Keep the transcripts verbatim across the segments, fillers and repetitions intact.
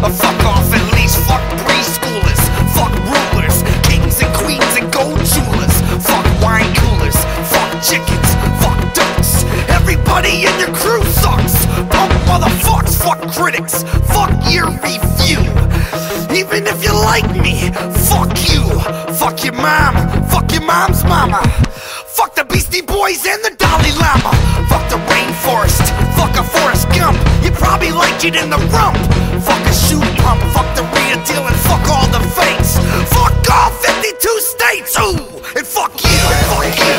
A fuck off at least. Fuck preschoolers, fuck rulers, kings and queens and gold jewelers, fuck wine coolers, fuck chickens, fuck ducks. Everybody in your crew sucks. Punk motherfucks, fuck critics, fuck your review. Even if you like me, fuck you. Fuck your mom, fuck your mom's mama. Fuck the Beastie Boys and the Dalai Lama. Fuck the rainforest, fuck a Forrest Gump. You probably like it in the rump. Fuck a shoe pump, fuck the real deal and fuck all the fakes. Fuck all fifty-two states, ooh, and fuck you, and fuck you.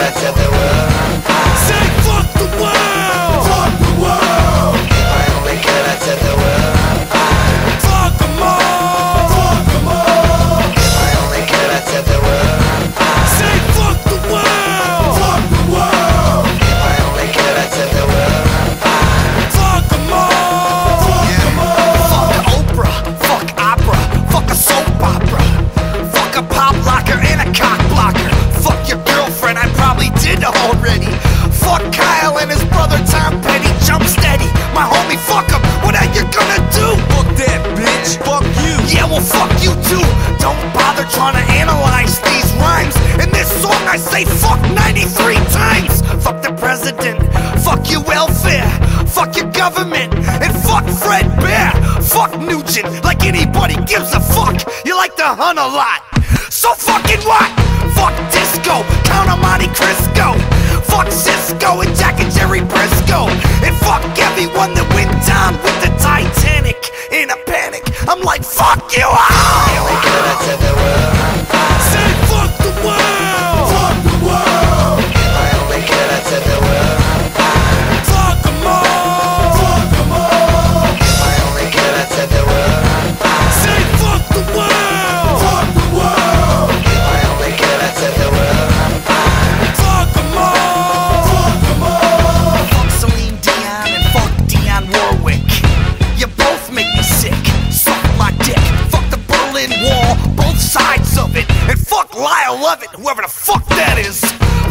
Say fuck the world, fuck the world. If I only could, I'd set the world on fire. Fuck them all, fuck them all. If I only could, I'd set the world on fire. Say fuck the world, fuck the world. If I only could, I'd set the world on fire. Fuck them all, fuck them all. Fuck the Oprah, fuck opera, fuck a soap opera, fuck a pop locker and a cock blocker. Fuck your girlfriend, I probably did already. Fuck Kyle and his brother Tom Petty. Jump steady, my homie, fuck him. What are you gonna do? Fuck that bitch, fuck you. Yeah, well fuck you too. Don't bother trying to analyze these rhymes. In this song I say fuck ninety-three times. Fuck the president, fuck your welfare, fuck your government, and fuck Fred Bear. Fuck Nugent, like anybody gives a fuck. You like to hunt a lot, so fucking what? Fuck disco, Count Monte Crisco, fuck Cisco and Jack and Jerry Briscoe, and fuck everyone that went down with the Titanic in a panic. I'm like, fuck you all! If I could, I'd set the world on fire. Say fuck the world! Fuck the world! If I only could, I'd set the world on fire. Fuck them all! Fuck them all! If I only could, I'd set the world on fire. Say fuck the world! Fuck the world! If I only could, I'd set the world on fire. Fuck them all! Lyle Lovett, whoever the fuck that is.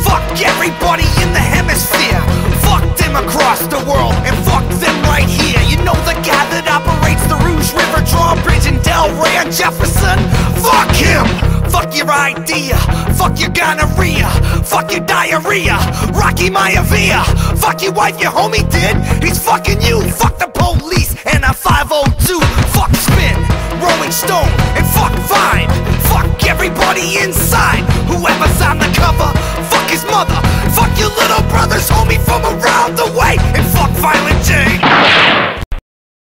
Fuck everybody in the hemisphere. Fuck them across the world, and fuck them right here. You know the guy that operates the Rouge River Draw bridge in Delray and Jefferson? Fuck him! Fuck your idea. Fuck your gonorrhea. Fuck your diarrhea. Rocky Mayavia. Fuck your wife, your homie did. He's fucking you. Fuck the police and a five oh two. Fuck Spin, Rolling Stone, and fuck Vine. Fuck everybody inside, whoever's on the cover. Fuck his mother, fuck your little brother's homie from around the way, and fuck Violent J.